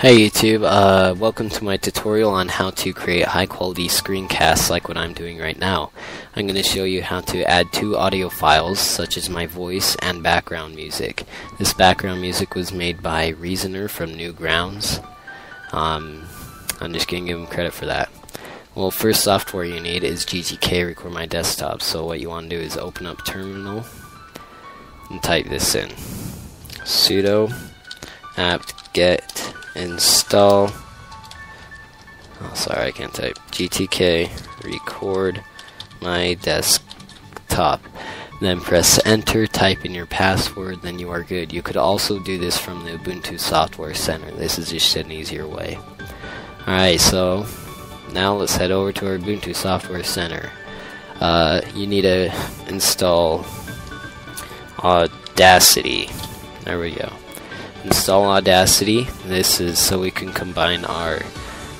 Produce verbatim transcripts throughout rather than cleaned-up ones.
Hey YouTube, uh, welcome to my tutorial on how to create high quality screencasts like what I'm doing right now. I'm going to show you how to add two audio files such as my voice and background music. This background music was made by Reasoner from Newgrounds. Um, I'm just going to give him credit for that. Well, first software you need is G T K Record My Desktop, so what you want to do is open up Terminal and type this in. Sudo apt get install, oh sorry I can't type, G T K record my desktop, then press enter, type in your password, then you are good. You could also do this from the Ubuntu Software Center. This is just an easier way. Alright, so now let's head over to our Ubuntu Software Center. Uh, you need to install Audacity. There we go. Install Audacity. This is so we can combine our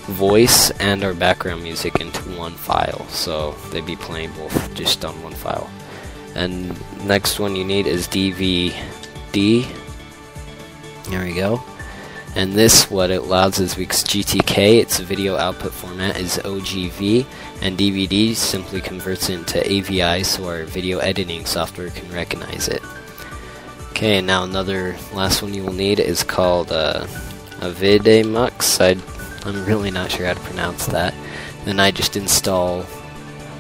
voice and our background music into one file, so they'd be playing both just on one file. And next one you need is DivX. There we go. And this, what it allows is, because G T K, its video output format is O G V, and DeVeDe simply converts it into A V I, so our video editing software can recognize it. Okay, now another last one you will need is called uh, Avidemux. I, I'm really not sure how to pronounce that. Then I just install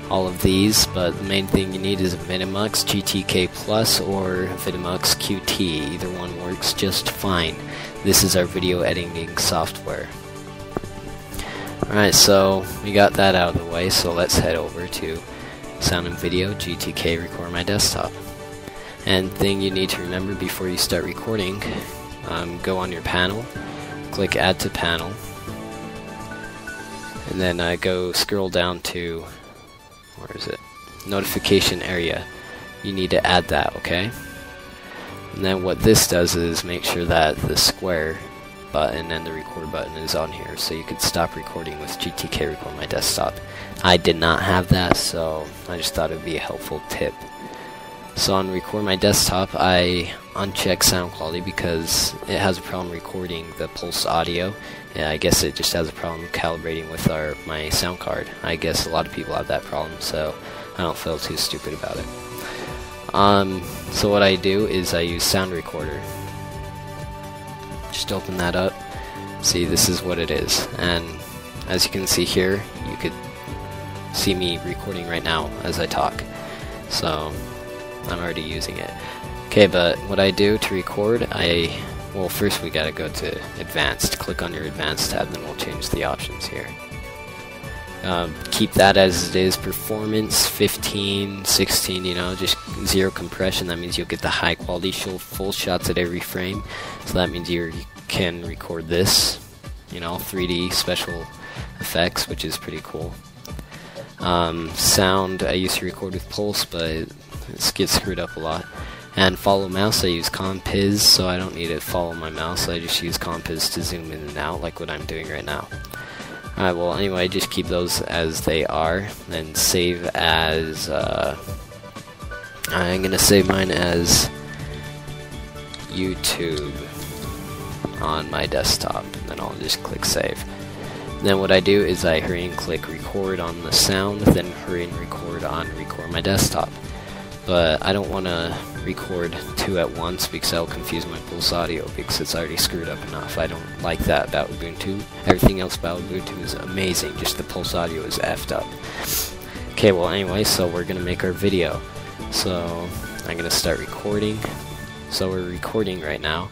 all of these, but the main thing you need is Avidemux G T K Plus or Avidemux Q T. Either one works just fine. This is our video editing software. Alright, so we got that out of the way, so let's head over to Sound and Video, G T K Record My Desktop. And thing you need to remember before you start recording, um, go on your panel, click Add to Panel, and then uh, go scroll down to, where is it? Notification area. You need to add that, okay? And then what this does is make sure that the square button and the record button is on here, so you could stop recording with G T K Record My Desktop. I did not have that, so I just thought it would be a helpful tip. So on Record My Desktop, I uncheck sound quality because it has a problem recording the Pulse audio. Yeah, I guess it just has a problem calibrating with our my sound card. I guess a lot of people have that problem, so I don't feel too stupid about it. Um, so what I do is I use Sound Recorder. Just open that up. See, this is what it is, and as you can see here, you could see me recording right now as I talk. So I'm already using it. Okay, but what I do to record, I well first we gotta go to Advanced. Click on your Advanced tab, then we'll change the options here. Um, keep that as it is, performance fifteen, sixteen, you know, just zero compression. That means you'll get the high quality full shots at every frame, so that means you can record this, you know, three D special effects, which is pretty cool. Um, sound, I used to record with Pulse, but it gets screwed up a lot. And follow mouse, I use Compiz, so I don't need to follow my mouse, I just use Compiz to zoom in and out like what I'm doing right now. Alright, well anyway, just keep those as they are, and save as, uh, I'm gonna save mine as YouTube on my desktop, and then I'll just click save. Then what I do is I hurry and click record on the sound, then hurry and record on record my desktop. But I don't want to record two at once because I'll confuse my Pulse audio because it's already screwed up enough. I don't like that about Ubuntu. Everything else about Ubuntu is amazing, just the Pulse audio is effed up. Okay, well anyway, so we're going to make our video. So I'm going to start recording. So we're recording right now,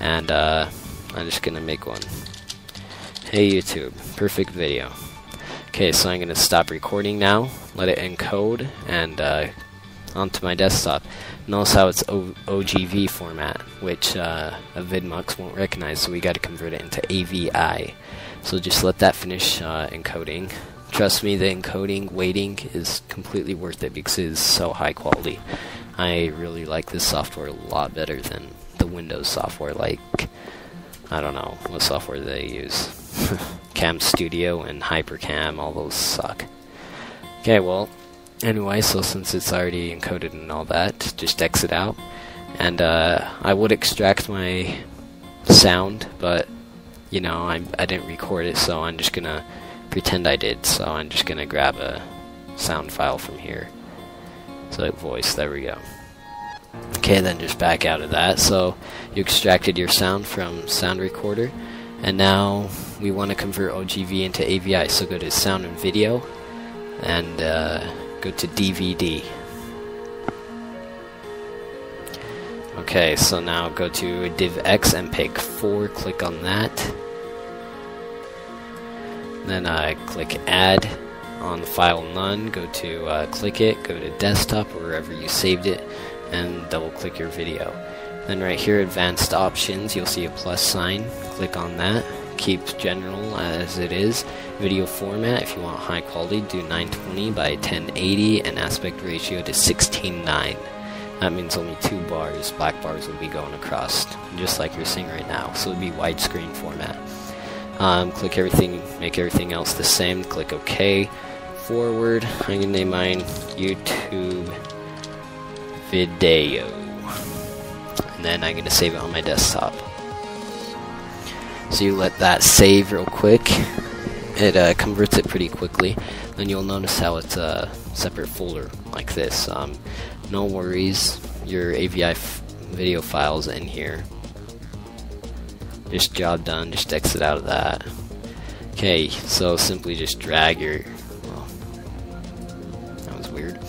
and uh, I'm just going to make one. Hey YouTube, perfect video. Okay, so I'm going to stop recording now, let it encode, and uh, onto my desktop. Notice how it's O G V format, which uh, Avidmux won't recognize, so we got to convert it into A V I. So just let that finish uh, encoding. Trust me, the encoding waiting is completely worth it because it is so high quality. I really like this software a lot better than the Windows software, like, I don't know what software they use. CamStudio and Hypercam, all those suck. Okay, well, anyway, so since it's already encoded and all that, just exit out, and uh, I would extract my sound, but you know, I, I didn't record it, so I'm just gonna pretend I did. So I'm just gonna grab a sound file from here. So voice, there we go. Okay, then just back out of that. So you extracted your sound from sound recorder, and now we want to convert O G V into A V I. So go to sound and video, and uh, go to D V D. Okay, so now go to DivX M P E G four, click on that. Then I uh, click Add on File None, go to uh, click it, go to Desktop, or wherever you saved it, and double click your video. Then right here, Advanced Options, you'll see a plus sign, click on that. Keep General as it is. Video format, if you want high quality, do nine twenty by ten eighty and aspect ratio to sixteen nine. That means only two bars, black bars, will be going across, just like you're seeing right now. So it'll be widescreen format. Um, click everything, make everything else the same. Click OK. Forward. I'm gonna name mine YouTube video, and then I'm gonna save it on my desktop. So you let that save real quick. It uh, converts it pretty quickly. Then you'll notice how it's a separate folder like this. Um, no worries, your A V I f video file's in here. Just job done, just exit out of that. Okay, so simply just drag your, well, that was weird.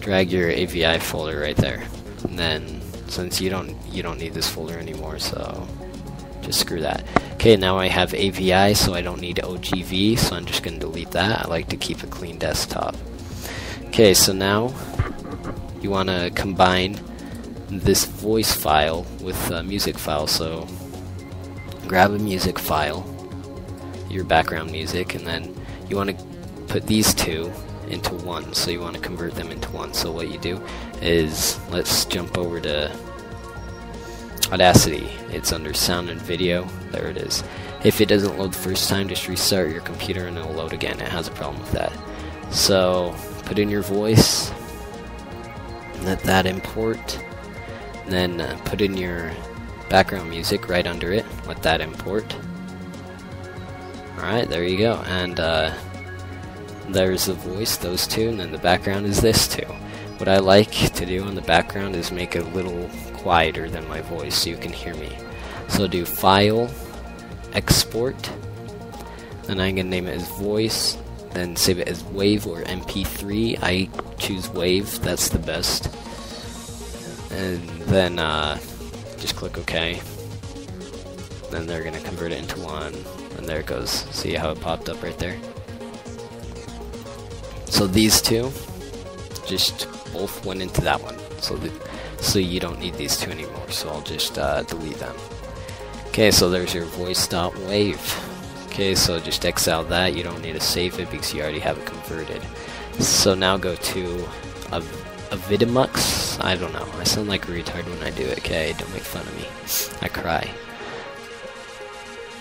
Drag your A V I folder right there. And then, since you don't, you don't need this folder anymore, so just screw that. Okay, now I have A V I, so I don't need O G V, so I'm just going to delete that. I like to keep a clean desktop. Okay, so now you want to combine this voice file with a music file, so grab a music file, your background music, and then you want to put these two into one, so you want to convert them into one. So what you do is, let's jump over to Audacity. It's under sound and video, there it is. If it doesn't load the first time, just restart your computer and it'll load again. It has a problem with that. So put in your voice, let that import, and then uh, put in your background music right under it, let that import. Alright, there you go, and uh, there's the voice, those two, and then the background is this two. What I like to do on the background is make it a little quieter than my voice so you can hear me. So do File, Export, and I'm going to name it as Voice, then save it as WAV or M P three. I choose WAV, that's the best. And then uh, just click OK. Then they're going to convert it into one, and there it goes. See how it popped up right there? So these two just both went into that one. So, the, so you don't need these two anymore, so I'll just uh, delete them. Okay, so there's your voice.wav. Okay, so just exile that, you don't need to save it because you already have it converted. So now go to Av Avidemux, I don't know, I sound like a retard when I do it, okay, don't make fun of me, I cry.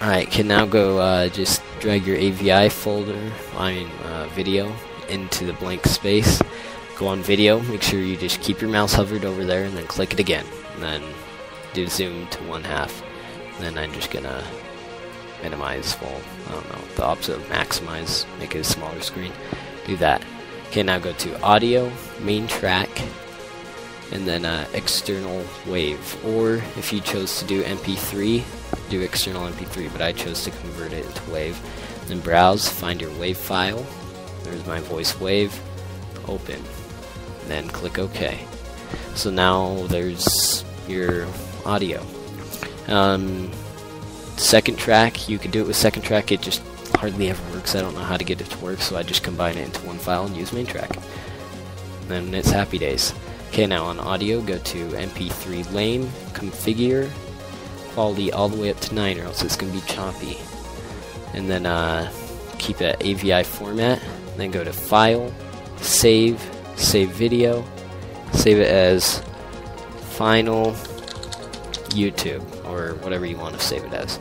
Alright, can now go uh, just drag your A V I folder, I mean uh, video, into the blank space, go on video, make sure you just keep your mouse hovered over there and then click it again, and then do zoom to one half, and then I'm just gonna minimize, well, I don't know, the opposite of maximize, make it a smaller screen, do that. Okay, now go to audio, main track, and then uh, external WAV, or if you chose to do M P three, do external M P three, but I chose to convert it into WAV. Then browse, find your WAV file, there's my voice WAV, open, then click OK. So now there's your audio. Um, Second track, you can do it with second track, it just hardly ever works. I don't know how to get it to work, so I just combine it into one file and use main track. Then it's happy days. Okay, now on audio, go to M P three Lame, configure, quality all the way up to nine, or else it's going to be choppy. And then uh, keep it A V I format, then go to File, Save, Save Video, save it as Final YouTube, or whatever you want to save it as.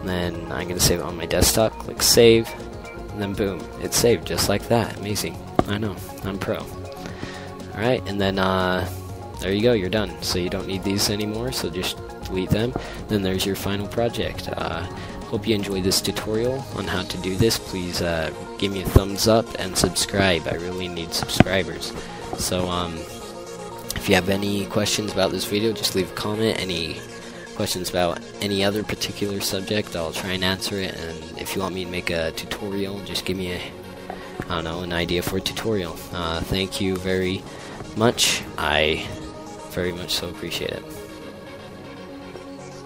And then I'm going to save it on my desktop, click save, and then boom, it's saved just like that. Amazing. I know, I'm pro. Alright, and then uh, there you go, you're done. So you don't need these anymore, so just delete them. Then there's your final project. Uh, Hope you enjoyed this tutorial on how to do this. Please uh, give me a thumbs up and subscribe. I really need subscribers. So um, if you have any questions about this video, just leave a comment. Any questions about any other particular subject, I'll try and answer it. And if you want me to make a tutorial, just give me a, I don't know, an idea for a tutorial. Uh, thank you very much. I very much so appreciate it.